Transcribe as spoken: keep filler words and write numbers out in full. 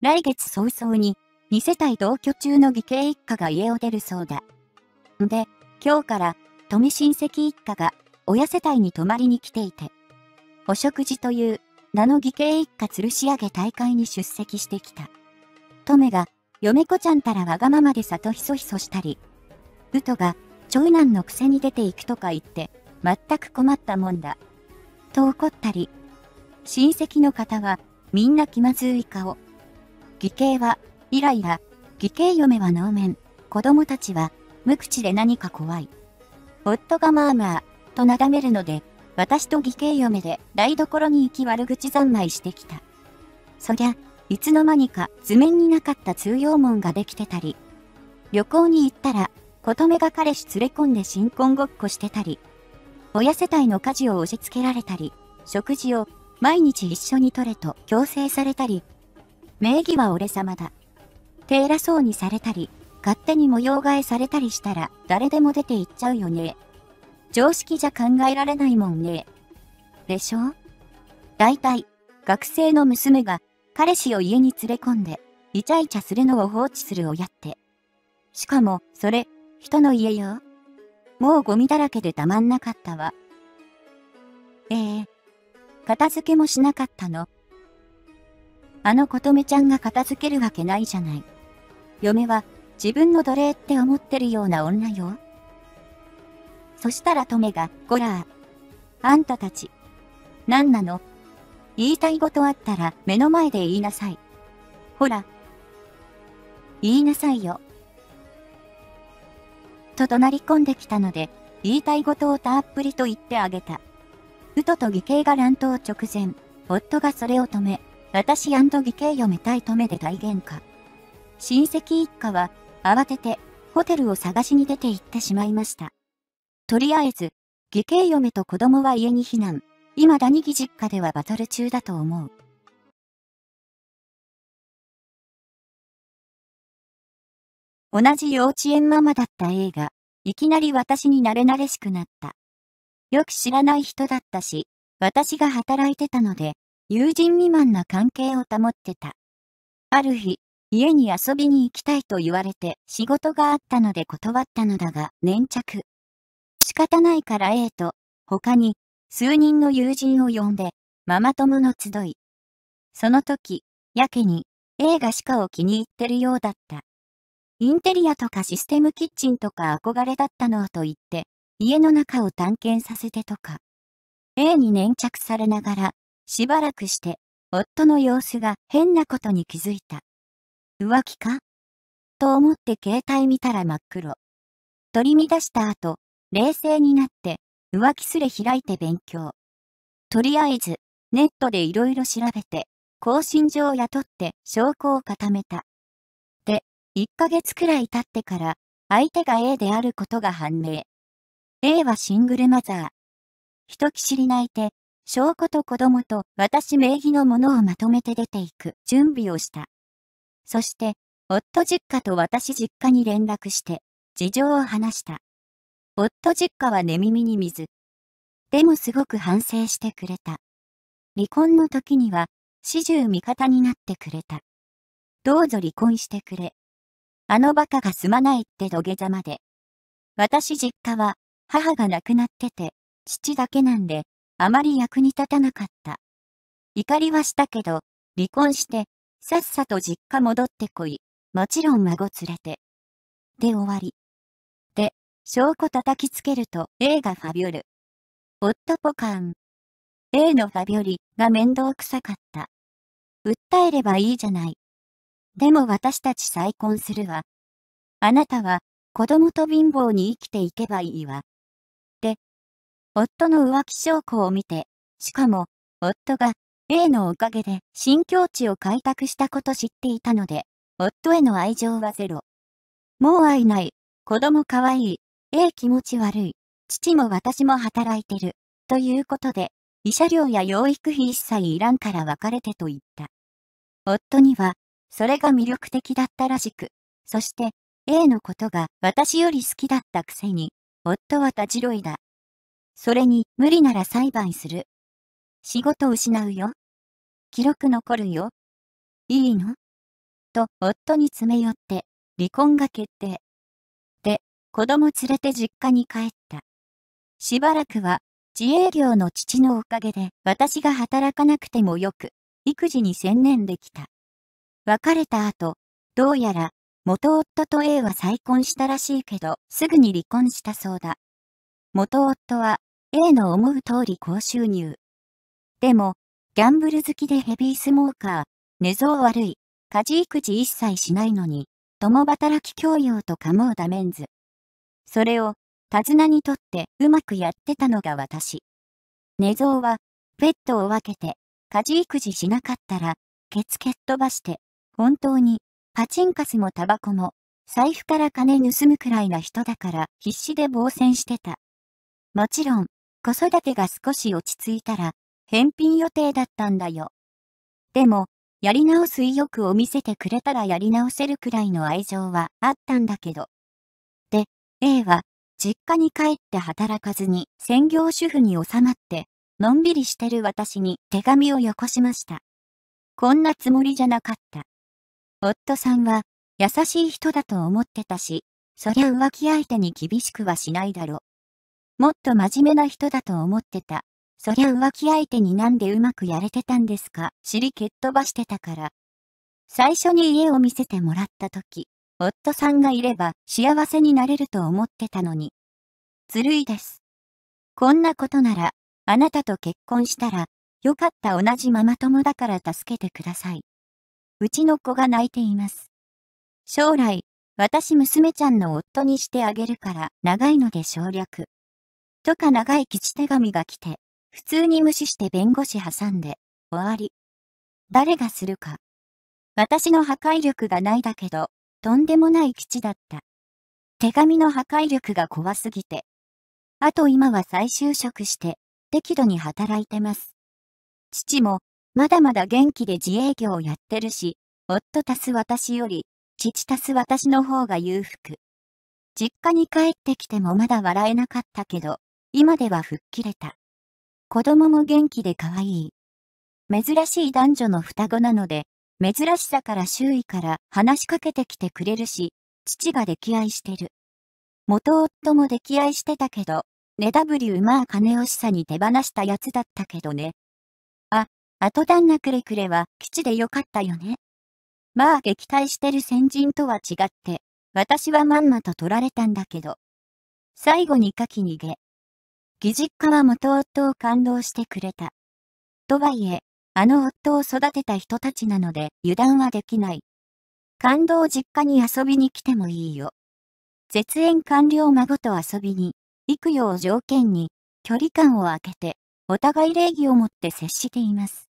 来月早々に、二世帯同居中の義兄一家が家を出るそうだ。んで、今日から、富親戚一家が、親世帯に泊まりに来ていて、お食事という、名の義兄一家吊るし上げ大会に出席してきた。トメが、嫁子ちゃんたらわがままでさとひそひそしたり、ウトが、長男のくせに出ていくとか言って、全く困ったもんだ。と怒ったり、親戚の方は、みんな気まずい顔。義兄は、イライラ、義兄嫁は能面、子供たちは、無口で何か怖い。夫がまあまあ、となだめるので、私と義兄嫁で台所に行き悪口三昧してきた。そりゃ、いつの間にか図面になかった通用門ができてたり、旅行に行ったら、琴女が彼氏連れ込んで新婚ごっこしてたり、親世帯の家事を押し付けられたり、食事を毎日一緒に取れと強制されたり、名義は俺様だ。て偉そうにされたり、勝手に模様替えされたりしたら誰でも出て行っちゃうよね。常識じゃ考えられないもんね。でしょ？大体、学生の娘が彼氏を家に連れ込んで、イチャイチャするのを放置する親って。しかも、それ、人の家よ。もうゴミだらけでたまんなかったわ。ええ。片付けもしなかったの。あの琴女ちゃんが片付けるわけないじゃない。嫁は自分の奴隷って思ってるような女よ。そしたらトメが、こらー。あんたたち。なんなの？言いたいことあったら目の前で言いなさい。ほら。言いなさいよ。と怒鳴り込んできたので、言いたいことをたっぷりと言ってあげた。ウトと義兄が乱闘直前、夫がそれを止め、私&義兄嫁対トメで大喧嘩。親戚一家は、慌てて、ホテルを探しに出て行ってしまいました。とりあえず、義兄嫁と子供は家に避難。今だにぎ実家ではバトル中だと思う。同じ幼稚園ママだったAが、いきなり私に慣れ慣れしくなった。よく知らない人だったし、私が働いてたので、友人未満な関係を保ってた。ある日、家に遊びに行きたいと言われて仕事があったので断ったのだが粘着。仕方ないから A と他に数人の友人を呼んでママ友の集い。その時、やけに A が鹿を気に入ってるようだった。インテリアとかシステムキッチンとか憧れだったのと言って家の中を探検させてとか。A に粘着されながらしばらくして夫の様子が変なことに気づいた。浮気か？と思って携帯見たら真っ黒。取り乱した後、冷静になって、浮気すれ開いて勉強。とりあえず、ネットでいろいろ調べて、更新状を雇って証拠を固めた。で、いっかげつくらい経ってから、相手が A であることが判明。A はシングルマザー。人き知り泣いて、証拠と子供と私名義のものをまとめて出ていく準備をした。そして、夫実家と私実家に連絡して、事情を話した。夫実家は寝耳に水。でもすごく反省してくれた。離婚の時には、始終味方になってくれた。どうぞ離婚してくれ。あのバカがすまないって土下座まで。私実家は、母が亡くなってて、父だけなんで、あまり役に立たなかった。怒りはしたけど、離婚して、さっさと実家戻ってこい。もちろん孫連れて。で終わり。で、証拠叩きつけると A がファビョル。夫ポカーン。A のファビョリが面倒くさかった。訴えればいいじゃない。でも私たち再婚するわ。あなたは子供と貧乏に生きていけばいいわ。で、夫の浮気証拠を見て、しかも夫がA のおかげで新境地を開拓したこと知っていたので、夫への愛情はゼロ。もう会えない。子供かわいい。A 気持ち悪い。父も私も働いてる。ということで、慰謝料や養育費一切いらんから別れてと言った。夫には、それが魅力的だったらしく、そして、A のことが私より好きだったくせに、夫はたじろいだ。それに、無理なら裁判する。仕事失うよ。記録残るよ。いいの？と夫に詰め寄って離婚が決定。で、子供連れて実家に帰った。しばらくは自営業の父のおかげで私が働かなくてもよく育児に専念できた。別れた後、どうやら元夫と A は再婚したらしいけどすぐに離婚したそうだ。元夫は A の思う通り高収入。でも、ギャンブル好きでヘビースモーカー、寝相悪い、家事育児一切しないのに、共働き教養とかもうダメンズ。それを、手綱にとってうまくやってたのが私。寝相は、ペットを分けて、家事育児しなかったら、ケツ蹴っ飛ばして、本当に、パチンカスもタバコも、財布から金盗むくらいな人だから必死で防戦してた。もちろん、子育てが少し落ち着いたら、返品予定だったんだよ。でも、やり直す意欲を見せてくれたらやり直せるくらいの愛情はあったんだけど。で、A は、実家に帰って働かずに専業主婦に収まって、のんびりしてる私に手紙をよこしました。こんなつもりじゃなかった。夫さんは、優しい人だと思ってたし、そりゃ浮気相手に厳しくはしないだろ。もっと真面目な人だと思ってた。そりゃ浮気相手になんでうまくやれてたんですか、尻蹴っ飛ばしてたから。最初に家を見せてもらった時、夫さんがいれば幸せになれると思ってたのに。ずるいです。こんなことなら、あなたと結婚したら、よかった同じママ友だから助けてください。うちの子が泣いています。将来、私娘ちゃんの夫にしてあげるから長いので省略。とか長い基地手紙が来て、普通に無視して弁護士挟んで、終わり。誰がするか。私の破壊力がないだけど、とんでもない基地だった。手紙の破壊力が怖すぎて。あと今は再就職して、適度に働いてます。父も、まだまだ元気で自営業をやってるし、夫たす私より、父たす私の方が裕福。実家に帰ってきてもまだ笑えなかったけど、今では吹っ切れた。子供も元気で可愛い。珍しい男女の双子なので、珍しさから周囲から話しかけてきてくれるし、父が溺愛してる。元夫も溺愛してたけど、ねだぶりうまあ金惜しさに手放したやつだったけどね。あ、後旦那くれくれは基地でよかったよね。まあ撃退してる先人とは違って、私はまんまと取られたんだけど。最後にかき逃げ。義実家は元夫を感動してくれた。とはいえ、あの夫を育てた人たちなので油断はできない。感動実家に遊びに来てもいいよ。絶縁完了孫と遊びに、行くよう条件に、距離感を空けて、お互い礼儀を持って接しています。